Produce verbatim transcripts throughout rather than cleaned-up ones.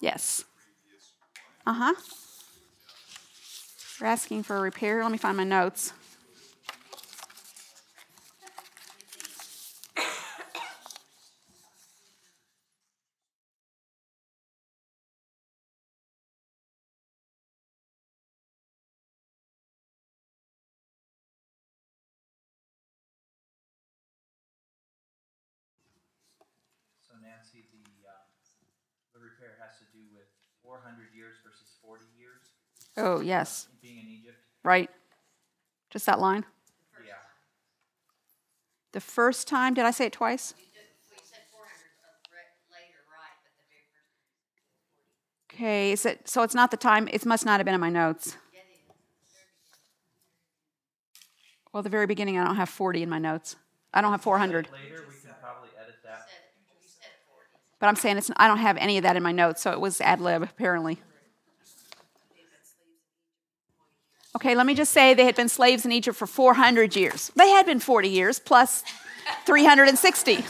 Yes. Uh-huh. We're asking for a repair. Let me find my notes. Nancy, the, uh, the repair has to do with four hundred years versus forty years. Oh, yes. Being in Egypt. Right. Just that line. Yeah. The first time, did I say it twice? You, did, you said four hundred later, right, but the very first time. Okay, is it, so it's not the time, it must not have been in my notes. Yeah, the well, the very beginning, I don't have forty in my notes. I don't have four hundred. Later, we can probably edit that. But I'm saying it's, I don't have any of that in my notes, so it was ad lib, apparently. Okay, let me just say they had been slaves in Egypt for four hundred years. They had been forty years plus three hundred sixty.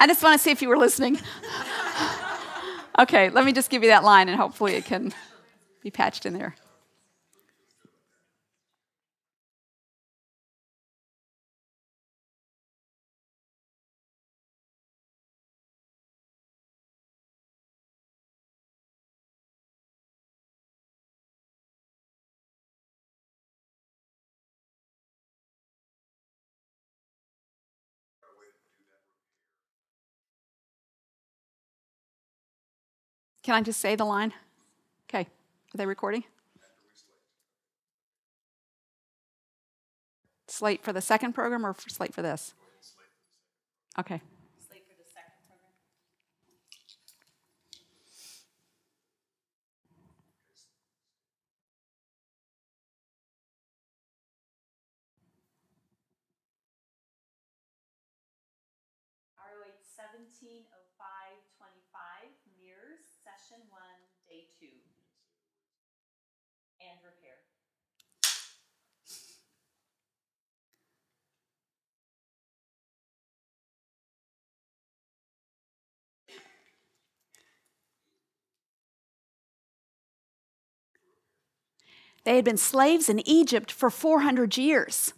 I just want to see if you were listening. Okay, let me just give you that line, and hopefully it can be patched in there. Can I just say the line? Okay, are they recording? Slate for the second program or for slate for this? Okay. Slate for the second program. R O H seventeen oh five twenty-five, mirrors. Session one, day two, and repair. They had been slaves in Egypt for four hundred years.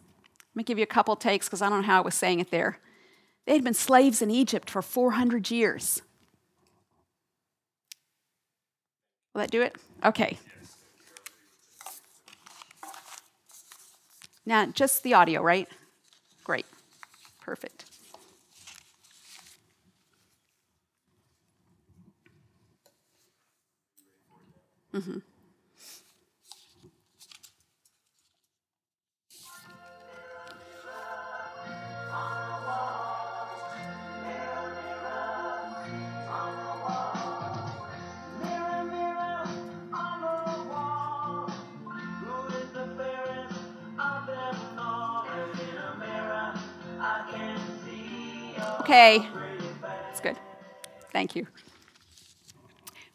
Let me give you a couple takes because I don't know how I was saying it there. They had been slaves in Egypt for four hundred years. Will that do it? Okay. Now, just the audio, right? Great. Perfect. Mm-hmm. Okay, that's good. Thank you.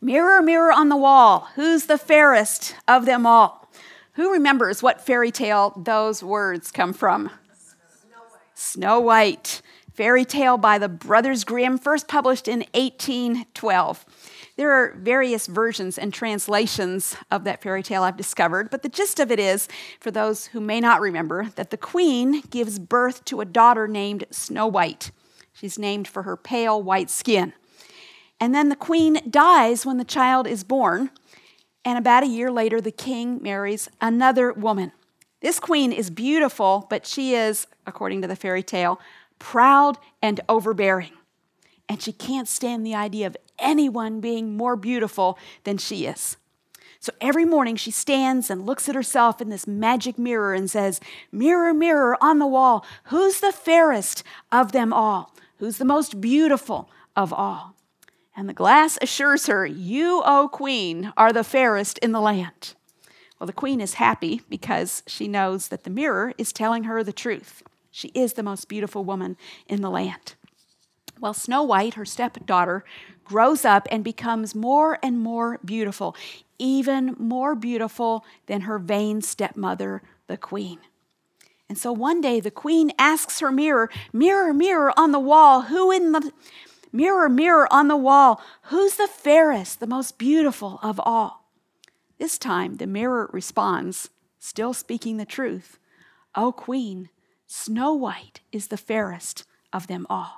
Mirror, mirror on the wall, who's the fairest of them all? Who remembers what fairy tale those words come from? Snow White. Snow White, fairy tale by the Brothers Grimm, first published in eighteen twelve. There are various versions and translations of that fairy tale I've discovered, but the gist of it is, for those who may not remember, that the queen gives birth to a daughter named Snow White. She's named for her pale white skin. And then the queen dies when the child is born, and about a year later, the king marries another woman. This queen is beautiful, but she is, according to the fairy tale, proud and overbearing. And she can't stand the idea of anyone being more beautiful than she is. So every morning she stands and looks at herself in this magic mirror and says, "Mirror, mirror on the wall, who's the fairest of them all? Who's the most beautiful of all?" And the glass assures her, "You, O queen, are the fairest in the land." Well, the queen is happy because she knows that the mirror is telling her the truth. She is the most beautiful woman in the land. Well, Snow White, her stepdaughter, grows up and becomes more and more beautiful, even more beautiful than her vain stepmother, the queen. And so one day the queen asks her mirror, "Mirror, mirror on the wall, who in the Mirror, mirror on the wall, who's the fairest, the most beautiful of all? This time the mirror responds, still speaking the truth, O Queen, Snow White is the fairest of them all.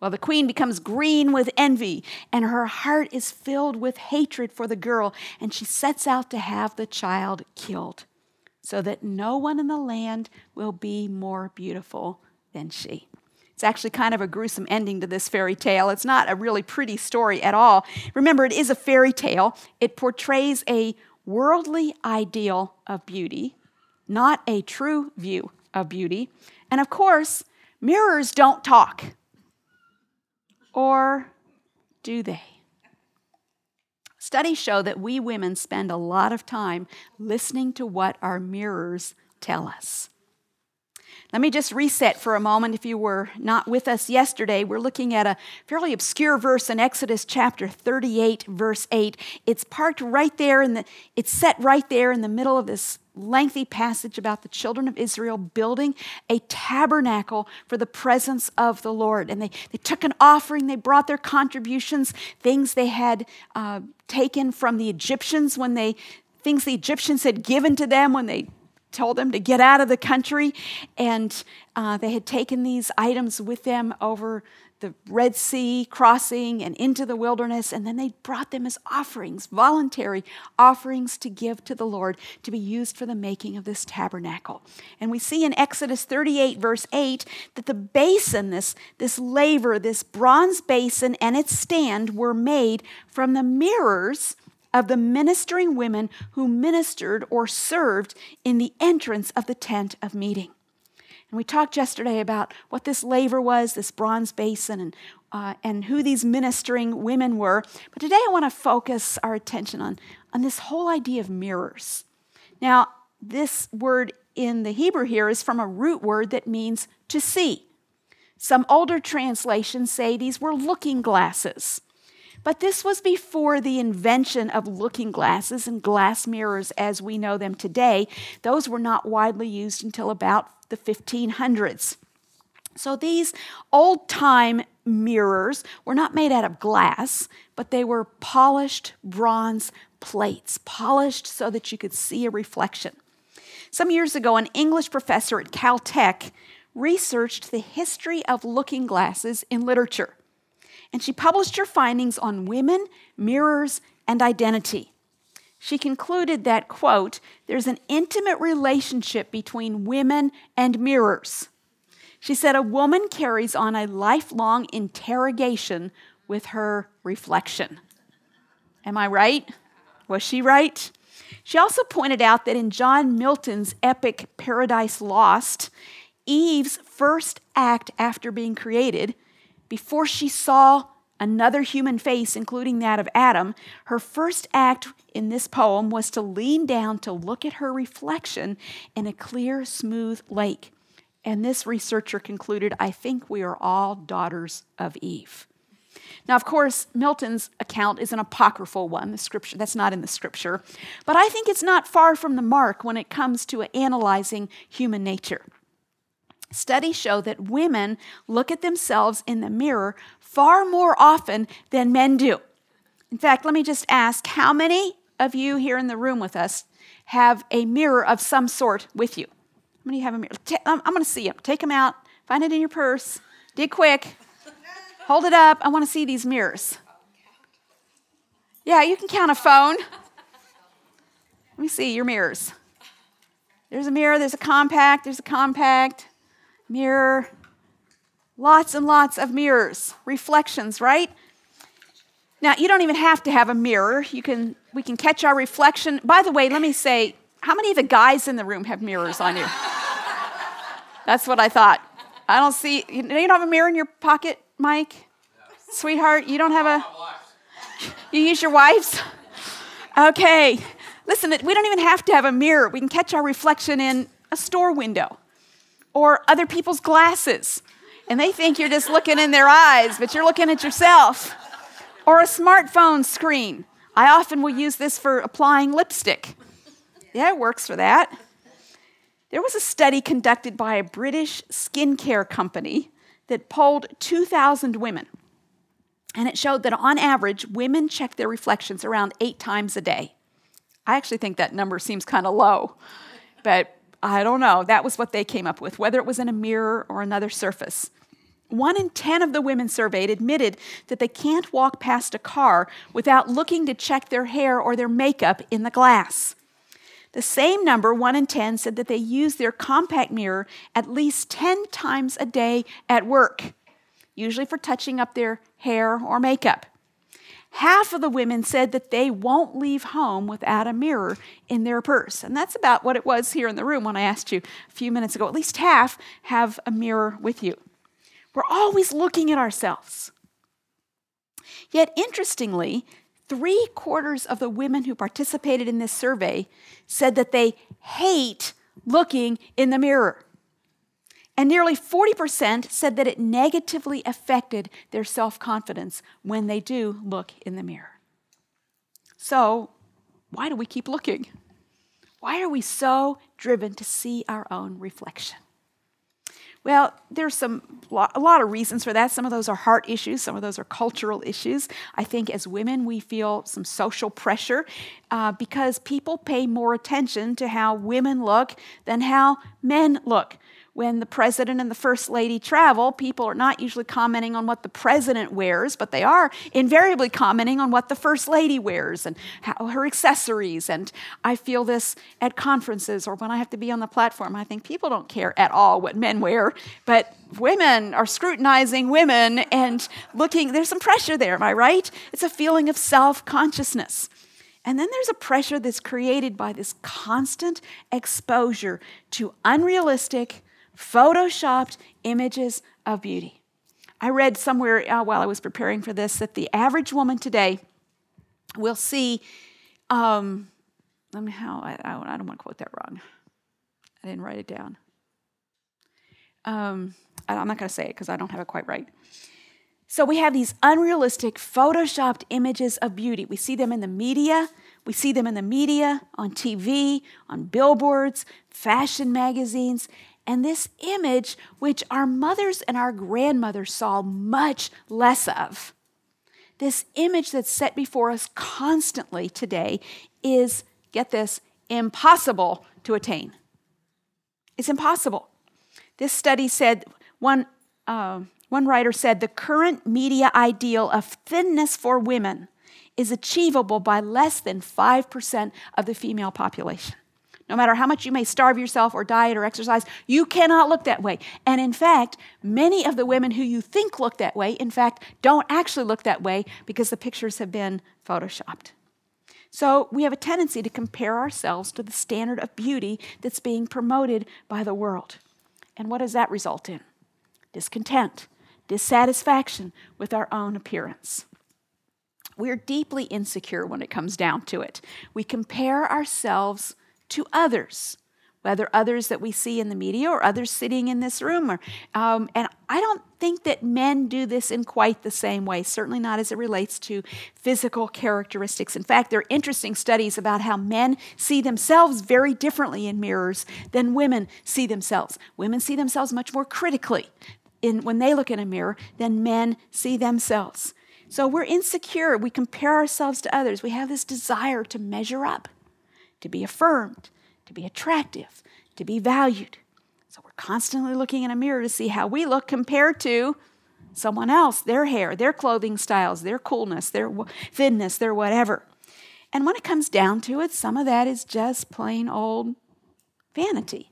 Well, the queen becomes green with envy, and her heart is filled with hatred for the girl, and she sets out to have the child killed, so that no one in the land will be more beautiful than she. It's actually kind of a gruesome ending to this fairy tale. It's not a really pretty story at all. Remember, it is a fairy tale. It portrays a worldly ideal of beauty, not a true view of beauty. And of course, mirrors don't talk. Or do they? Studies show that we women spend a lot of time listening to what our mirrors tell us. Let me just reset for a moment. If you were not with us yesterday, we're looking at a fairly obscure verse in Exodus chapter thirty-eight, verse eight. It's parked right there, in the, it's set right there in the middle of this lengthy passage about the children of Israel building a tabernacle for the presence of the Lord. And they, they took an offering, they brought their contributions, things they had uh, taken from the Egyptians when they, things the Egyptians had given to them when they told them to get out of the country, and uh, they had taken these items with them over the Red Sea crossing and into the wilderness, and then they brought them as offerings, voluntary offerings to give to the Lord to be used for the making of this tabernacle. And we see in Exodus thirty-eight, verse eight, that the basin, this, this laver, this bronze basin and its stand were made from the mirrors of the ministering women who ministered or served in the entrance of the tent of meeting. And we talked yesterday about what this laver was, this bronze basin, and, uh, and who these ministering women were. But today I want to focus our attention on, on this whole idea of mirrors. Now, this word in the Hebrew here is from a root word that means to see. Some older translations say these were looking glasses. But this was before the invention of looking glasses and glass mirrors as we know them today. Those were not widely used until about the fifteen hundreds. So these old-time mirrors were not made out of glass, but they were polished bronze plates, polished so that you could see a reflection. Some years ago, an English professor at Caltech researched the history of looking glasses in literature. And she published her findings on women, mirrors, and identity. She concluded that, quote, there's an intimate relationship between women and mirrors. She said a woman carries on a lifelong interrogation with her reflection. Am I right? Was she right? She also pointed out that in John Milton's epic Paradise Lost, Eve's first act after being created, before she saw another human face, including that of Adam, her first act in this poem was to lean down to look at her reflection in a clear, smooth lake. And this researcher concluded, I think we are all daughters of Eve. Now, of course, Milton's account is an apocryphal one, the scripture, that's not in the scripture, but I think it's not far from the mark when it comes to analyzing human nature. Studies show that women look at themselves in the mirror far more often than men do. In fact, let me just ask, how many of you here in the room with us have a mirror of some sort with you? How many have a mirror? I'm going to see them. Take them out. Find it in your purse. Dig quick. Hold it up. I want to see these mirrors. Yeah, you can count a phone. Let me see your mirrors. There's a mirror. There's a compact. There's a compact. Mirror, lots and lots of mirrors, reflections, right? Now, you don't even have to have a mirror. You can, we can catch our reflection. By the way, let me say, how many of the guys in the room have mirrors on you? That's what I thought. I don't see, you don't have a mirror in your pocket, Mike? No. Sweetheart, you don't have a, you use your wife's? Okay, listen, we don't even have to have a mirror. We can catch our reflection in a store window, or other people's glasses, and they think you're just looking in their eyes, but you're looking at yourself, or a smartphone screen. I often will use this for applying lipstick. Yeah, it works for that. There was a study conducted by a British skincare company that polled two thousand women And it showed that on average, women check their reflections around eight times a day. I actually think that number seems kind of low, but I don't know. That was what they came up with, whether it was in a mirror or another surface. One in ten of the women surveyed admitted that they can't walk past a car without looking to check their hair or their makeup in the glass. The same number, one in ten, said that they use their compact mirror at least ten times a day at work, usually for touching up their hair or makeup. Half of the women said that they won't leave home without a mirror in their purse. And that's about what it was here in the room when I asked you a few minutes ago. At least half have a mirror with you. We're always looking at ourselves. Yet, interestingly, three quarters of the women who participated in this survey said that they hate looking in the mirror. And nearly forty percent said that it negatively affected their self-confidence when they do look in the mirror. So, why do we keep looking? Why are we so driven to see our own reflection? Well, there's some, a lot of reasons for that. Some of those are heart issues. Some of those are cultural issues. I think as women, we feel some social pressure uh, because people pay more attention to how women look than how men look. When the president and the first lady travel, people are not usually commenting on what the president wears, but they are invariably commenting on what the first lady wears and how her accessories. And I feel this at conferences or when I have to be on the platform. I think people don't care at all what men wear, but women are scrutinizing women and looking. There's some pressure there, am I right? It's a feeling of self-consciousness. And then there's a pressure that's created by this constant exposure to unrealistic, photoshopped images of beauty. I read somewhere uh, while I was preparing for this that the average woman today will see, um, I mean, how, I, I don't want to quote that wrong. I didn't write it down. Um, I'm not going to say it because I don't have it quite right. So we have these unrealistic, photoshopped images of beauty. We see them in the media. We see them in the media, on T V, on billboards, fashion magazines. And this image, which our mothers and our grandmothers saw much less of, this image that's set before us constantly today is, get this, impossible to attain. It's impossible. This study said, one, uh, one writer said, the current media ideal of thinness for women is achievable by less than five percent of the female population. No matter how much you may starve yourself or diet or exercise, you cannot look that way. And in fact, many of the women who you think look that way, in fact, don't actually look that way because the pictures have been photoshopped. So we have a tendency to compare ourselves to the standard of beauty that's being promoted by the world. And what does that result in? Discontent, dissatisfaction with our own appearance. We're deeply insecure when it comes down to it. We compare ourselves to others, whether others that we see in the media or others sitting in this room. Or, um, and I don't think that men do this in quite the same way, certainly not as it relates to physical characteristics. In fact, there are interesting studies about how men see themselves very differently in mirrors than women see themselves. Women see themselves much more critically in, when they look in a mirror than men see themselves. So we're insecure. We compare ourselves to others. We have this desire to measure up, to be affirmed, to be attractive, to be valued. So we're constantly looking in a mirror to see how we look compared to someone else, their hair, their clothing styles, their coolness, their thinness, their whatever. And when it comes down to it, some of that is just plain old vanity,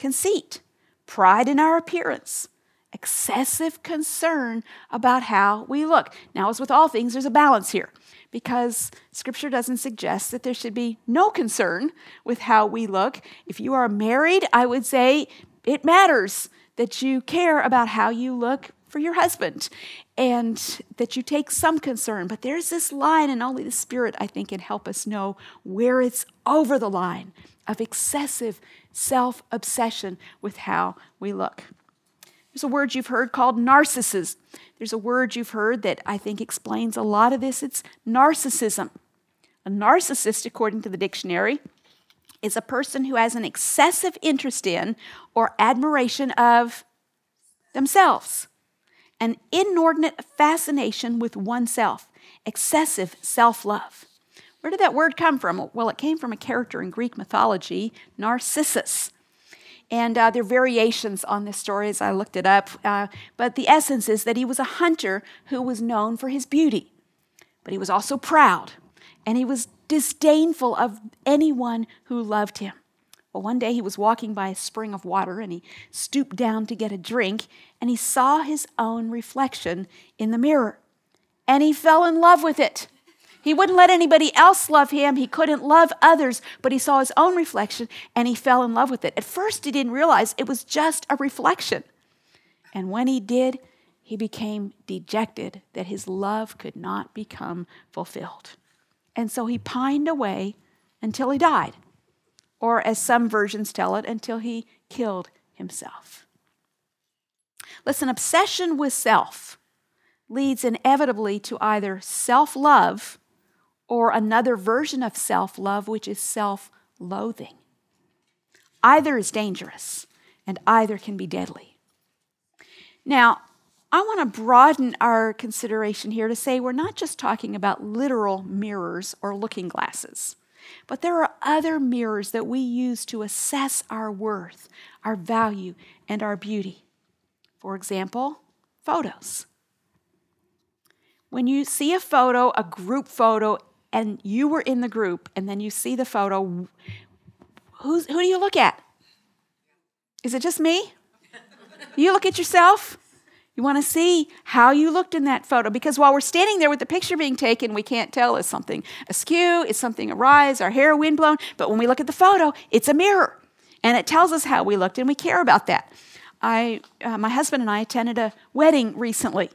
conceit, pride in our appearance, excessive concern about how we look. Now, as with all things, there's a balance here because Scripture doesn't suggest that there should be no concern with how we look. If you are married, I would say it matters that you care about how you look for your husband and that you take some concern. But there's this line, and only the Spirit, I think, can help us know where it's over the line of excessive self-obsession with how we look. There's a word you've heard called narcissism. There's a word you've heard that I think explains a lot of this. It's narcissism. A narcissist, according to the dictionary, is a person who has an excessive interest in or admiration of themselves. an inordinate fascination with oneself, excessive self-love. Where did that word come from? Well, it came from a character in Greek mythology, Narcissus. And uh, there are variations on this story as I looked it up. Uh, but the essence is that he was a hunter who was known for his beauty. But he was also proud. And he was disdainful of anyone who loved him. Well, one day he was walking by a spring of water and he stooped down to get a drink. And he saw his own reflection in the mirror. And he fell in love with it. He wouldn't let anybody else love him. He couldn't love others, but he saw his own reflection and he fell in love with it. At first, he didn't realize it was just a reflection. And when he did, he became dejected that his love could not become fulfilled. And so he pined away until he died, or as some versions tell it, until he killed himself. Listen, obsession with self leads inevitably to either self-love or another version of self-love, which is self-loathing. Either is dangerous, and either can be deadly. Now, I want to broaden our consideration here to say we're not just talking about literal mirrors or looking glasses, but there are other mirrors that we use to assess our worth, our value, and our beauty. For example, photos. When you see a photo, a group photo, and you were in the group, and then you see the photo, who's, who do you look at? Is it just me? You look at yourself? You want to see how you looked in that photo. Because while we're standing there with the picture being taken, we can't tell is something askew, is something awry, is our hair windblown. But when we look at the photo, it's a mirror. And it tells us how we looked, and we care about that. I, uh, my husband and I attended a wedding recently,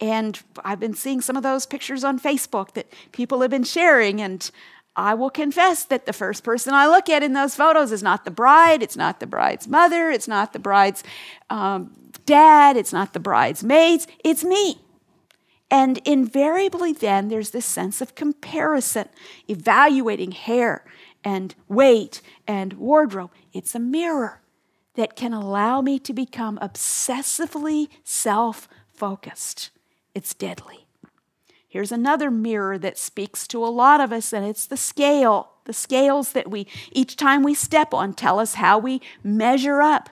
and I've been seeing some of those pictures on Facebook that people have been sharing, and I will confess that the first person I look at in those photos is not the bride, it's not the bride's mother, it's not the bride's um, dad, it's not the bride's maids, it's me. And invariably then, there's this sense of comparison, evaluating hair and weight and wardrobe. It's a mirror that can allow me to become obsessively self-focused. It's deadly. Here's another mirror that speaks to a lot of us, and it's the scale. The scales that we, each time we step on, tell us how we measure up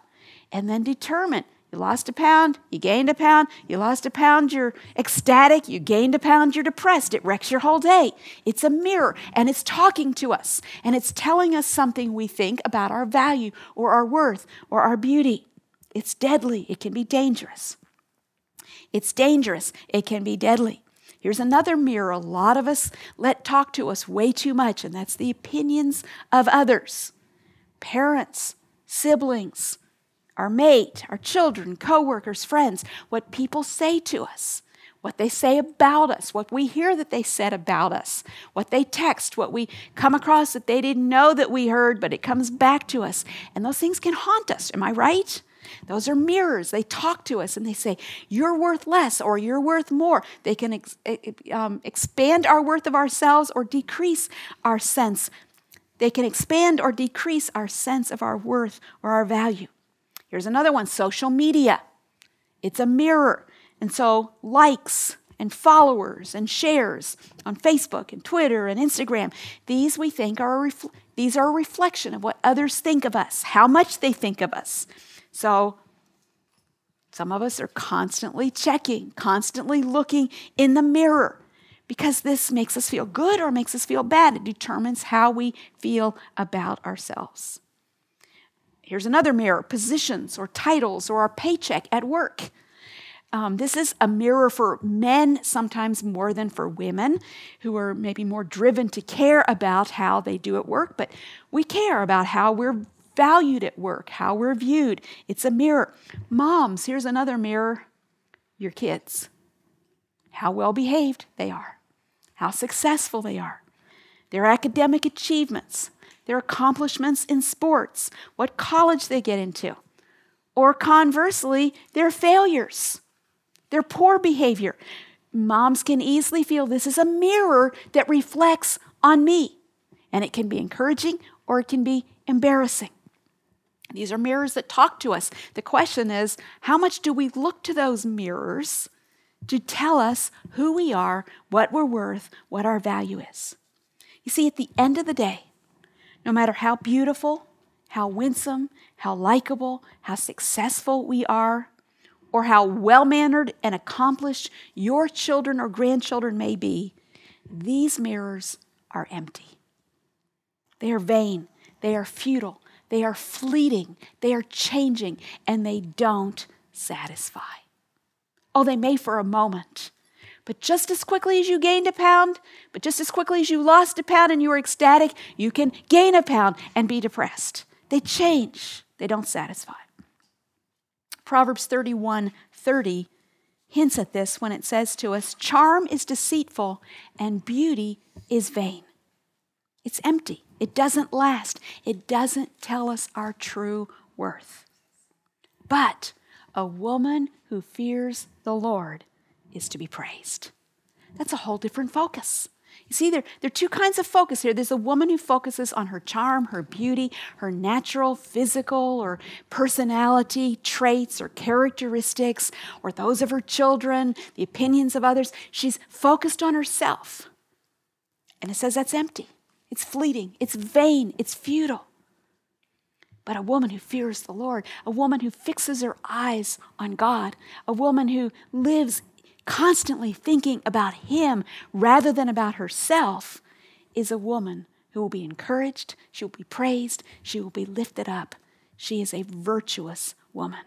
and then determine. You lost a pound, you gained a pound, you lost a pound, you're ecstatic, you gained a pound, you're depressed. It wrecks your whole day. It's a mirror, and it's talking to us, and it's telling us something we think about our value or our worth or our beauty. It's deadly. It can be dangerous. It's dangerous. It can be deadly. Here's another mirror a lot of us let talk to us way too much, and that's the opinions of others. Parents, siblings, our mate, our children, coworkers, friends, what people say to us, what they say about us, what we hear that they said about us, what they text, what we come across that they didn't know that we heard, but it comes back to us. And those things can haunt us. Am I right? Those are mirrors. They talk to us and they say, you're worth less or you're worth more. They can ex um, expand our worth of ourselves or decrease our sense. They can expand or decrease our sense of our worth or our value. Here's another one, social media. It's a mirror. And so likes and followers and shares on Facebook and Twitter and Instagram, these we think are a refl- these are a reflection of what others think of us, how much they think of us. So some of us are constantly checking, constantly looking in the mirror because this makes us feel good or makes us feel bad. It determines how we feel about ourselves. Here's another mirror, positions or titles or our paycheck at work. Um, this is a mirror for men sometimes more than for women who are maybe more driven to care about how they do at work, but we care about how we're valued at work, how we're viewed. It's a mirror. Moms, here's another mirror, your kids. How well behaved they are, how successful they are, their academic achievements, their accomplishments in sports, what college they get into, or conversely, their failures, their poor behavior. Moms can easily feel this is a mirror that reflects on me, and it can be encouraging or it can be embarrassing. These are mirrors that talk to us. The question is, how much do we look to those mirrors to tell us who we are, what we're worth, what our value is. You see, at the end of the day, no matter how beautiful, how winsome, how likable, how successful we are, or how well-mannered and accomplished your children or grandchildren may be, these mirrors are empty. They are vain. They are futile. They are fleeting. They are changing, and they don't satisfy. Oh, they may for a moment, but just as quickly as you gained a pound, but just as quickly as you lost a pound and you were ecstatic, you can gain a pound and be depressed. They change. They don't satisfy. Proverbs thirty-one thirty hints at this when it says to us, charm is deceitful and beauty is vain. It's empty. It doesn't last. It doesn't tell us our true worth. But a woman who fears the Lord is to be praised. That's a whole different focus. You see, there, there are two kinds of focus here. There's a woman who focuses on her charm, her beauty, her natural, physical, or personality traits or characteristics, or those of her children, the opinions of others. She's focused on herself. And it says that's empty. It's fleeting. It's vain. It's futile. But a woman who fears the Lord, a woman who fixes her eyes on God, a woman who lives constantly thinking about Him rather than about herself, is a woman who will be encouraged, she will be praised, she will be lifted up. She is a virtuous woman.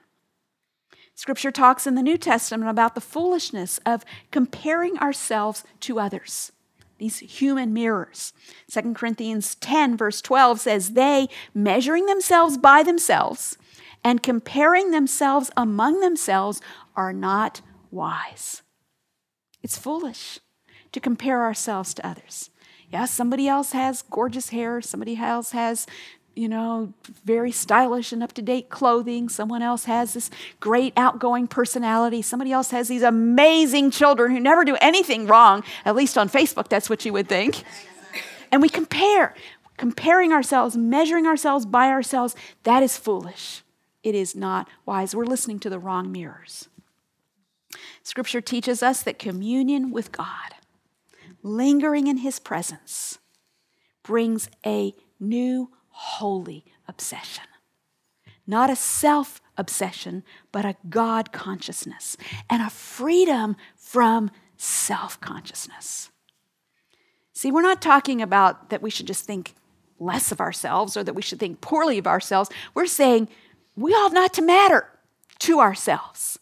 Scripture talks in the New Testament about the foolishness of comparing ourselves to others, these human mirrors. Second Corinthians ten verse twelve says, they, measuring themselves by themselves and comparing themselves among themselves, are not wise. It's foolish to compare ourselves to others. Yeah, somebody else has gorgeous hair. Somebody else has, you know, very stylish and up-to-date clothing. Someone else has this great outgoing personality. Somebody else has these amazing children who never do anything wrong. At least on Facebook, that's what you would think. And we compare. Comparing ourselves, measuring ourselves by ourselves, that is foolish. It is not wise. We're listening to the wrong mirrors. Scripture teaches us that communion with God, lingering in His presence, brings a new holy obsession. Not a self-obsession, but a God consciousness and a freedom from self-consciousness. See, we're not talking about that we should just think less of ourselves or that we should think poorly of ourselves. We're saying we ought not to matter to ourselves.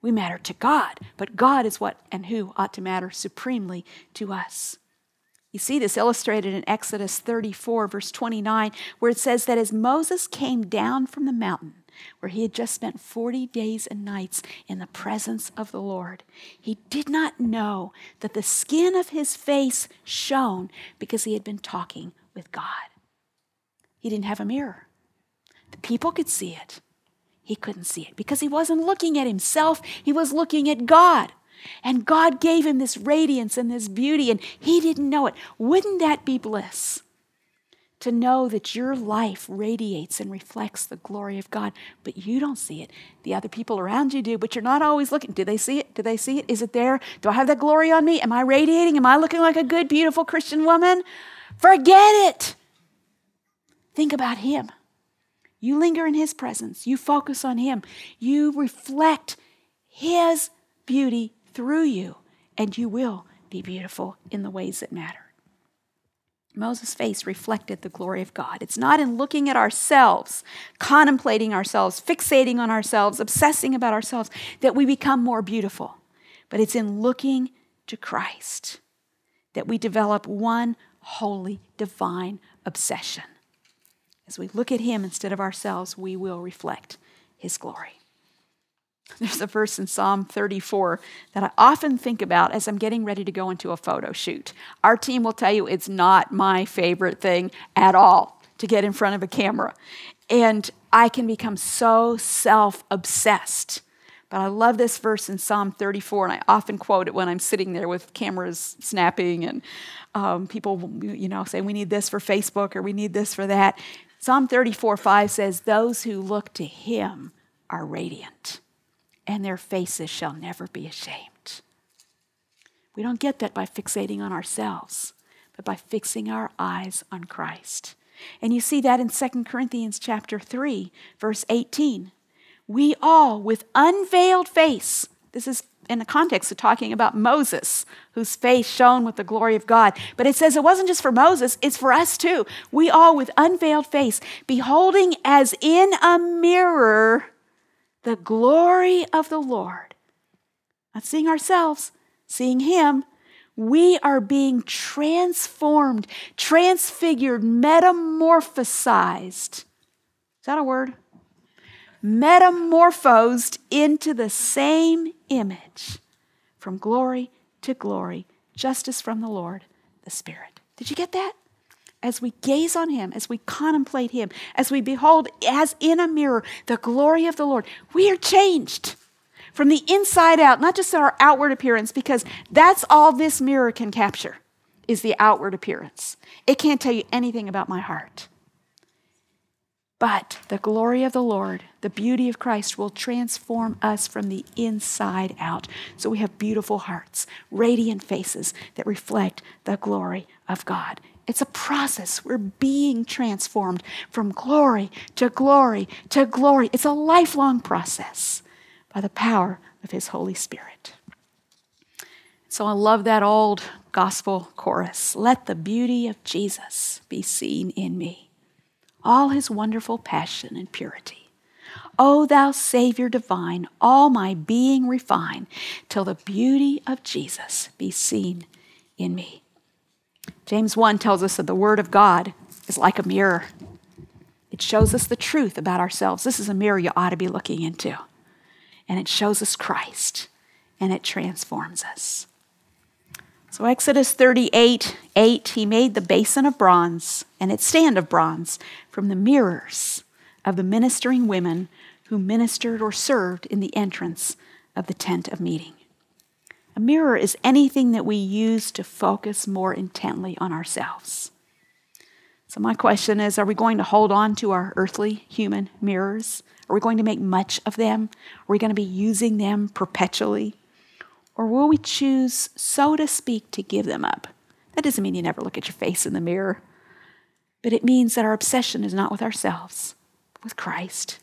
We matter to God, but God is what and who ought to matter supremely to us. You see this illustrated in Exodus thirty-four, verse twenty-nine, where it says that as Moses came down from the mountain, where he had just spent forty days and nights in the presence of the Lord, he did not know that the skin of his face shone because he had been talking with God. He didn't have a mirror. The people could see it. He couldn't see it because he wasn't looking at himself. He was looking at God. And God gave him this radiance and this beauty, and he didn't know it. Wouldn't that be bliss? To know that your life radiates and reflects the glory of God, but you don't see it. The other people around you do, but you're not always looking. Do they see it? Do they see it? Is it there? Do I have that glory on me? Am I radiating? Am I looking like a good, beautiful Christian woman? Forget it. Think about Him. You linger in His presence. You focus on Him. You reflect His beauty through you, and you will be beautiful in the ways that matter. Moses' face reflected the glory of God. It's not in looking at ourselves, contemplating ourselves, fixating on ourselves, obsessing about ourselves, that we become more beautiful. But it's in looking to Christ that we develop one holy, divine obsession. As we look at Him instead of ourselves, we will reflect His glory. There's a verse in Psalm thirty-four that I often think about as I'm getting ready to go into a photo shoot. Our team will tell you it's not my favorite thing at all to get in front of a camera. And I can become so self-obsessed. But I love this verse in Psalm thirty-four, and I often quote it when I'm sitting there with cameras snapping and um, people, you know, say we need this for Facebook or we need this for that. Psalm thirty-four, five says, those who look to Him are radiant, and their faces shall never be ashamed. We don't get that by fixating on ourselves, but by fixing our eyes on Christ. And you see that in Second Corinthians chapter three, verse eighteen. We all, with unveiled face, this is in the context of talking about Moses, whose face shone with the glory of God. But it says it wasn't just for Moses, it's for us too. We all, with unveiled face, beholding as in a mirror the glory of the Lord. Not seeing ourselves, seeing him. We are being transformed, transfigured, metamorphosized. Is that a word? Metamorphosed into the same image from glory to glory, just as from the Lord, the Spirit. Did you get that? As we gaze on him, as we contemplate him, as we behold as in a mirror the glory of the Lord, we are changed from the inside out, not just our outward appearance, because that's all this mirror can capture, is the outward appearance. It can't tell you anything about my heart. But the glory of the Lord, the beauty of Christ, will transform us from the inside out. So we have beautiful hearts, radiant faces that reflect the glory of God. It's a process. We're being transformed from glory to glory to glory. It's a lifelong process by the power of his Holy Spirit. So I love that old gospel chorus. Let the beauty of Jesus be seen in me, all his wonderful passion and purity. O thou Savior divine, all my being refine, till the beauty of Jesus be seen in me. James one tells us that the word of God is like a mirror. It shows us the truth about ourselves. This is a mirror you ought to be looking into. And it shows us Christ, and it transforms us. So Exodus thirty-eight, eight, he made the basin of bronze and its stand of bronze from the mirrors of the ministering women who ministered or served in the entrance of the tent of meeting. A mirror is anything that we use to focus more intently on ourselves. So my question is, are we going to hold on to our earthly human mirrors? Are we going to make much of them? Are we going to be using them perpetually? Or will we choose, so to speak, to give them up? That doesn't mean you never look at your face in the mirror, but it means that our obsession is not with ourselves, but with Christ.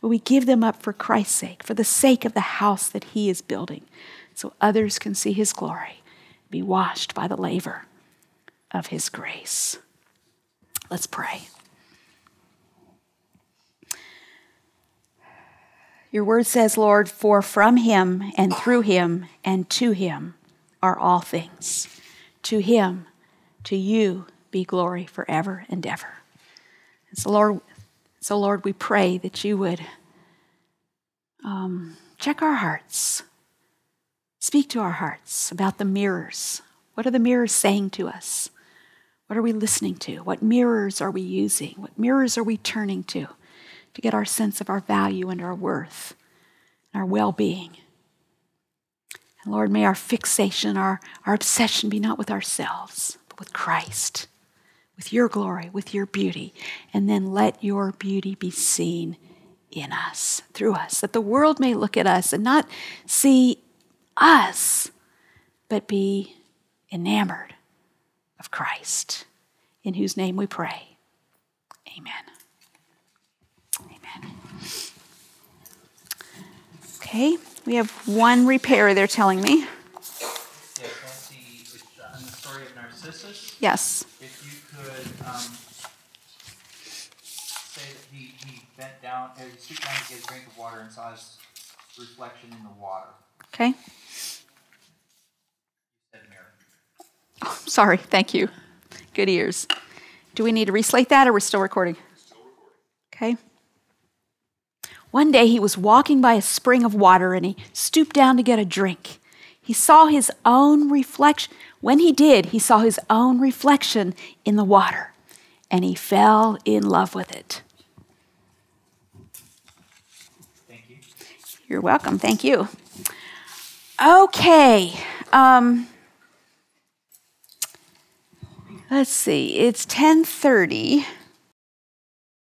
Will we give them up for Christ's sake, for the sake of the house that he is building, so others can see his glory, be washed by the laver of his grace? Let's pray. Your word says, Lord, for from him and through him and to him are all things. To him, to you be glory forever and ever. And so, Lord, so Lord, we pray that you would um, check our hearts, speak to our hearts about the mirrors. What are the mirrors saying to us? What are we listening to? What mirrors are we using? What mirrors are we turning to? To get our sense of our value and our worth, and our well-being. And Lord, may our fixation, our, our obsession be not with ourselves, but with Christ, with your glory, with your beauty. And then let your beauty be seen in us, through us, that the world may look at us and not see us, but be enamored of Christ, in whose name we pray. Amen. Okay, we have one repair, they're telling me. Yes, that's the, it's on the story of Narcissus. Yes. If you could um, say that he, he bent down, he stooped down to get a drink of water and saw his reflection in the water. Okay. You said mirror. Oh, sorry, thank you. Good ears. Do we need to reslate that, or we're still recording? We're still recording. Okay. One day he was walking by a spring of water and he stooped down to get a drink. He saw his own reflection. When he did, he saw his own reflection in the water and he fell in love with it. Thank you. You're welcome. Thank you. Okay. Um, let's see. It's ten thirty.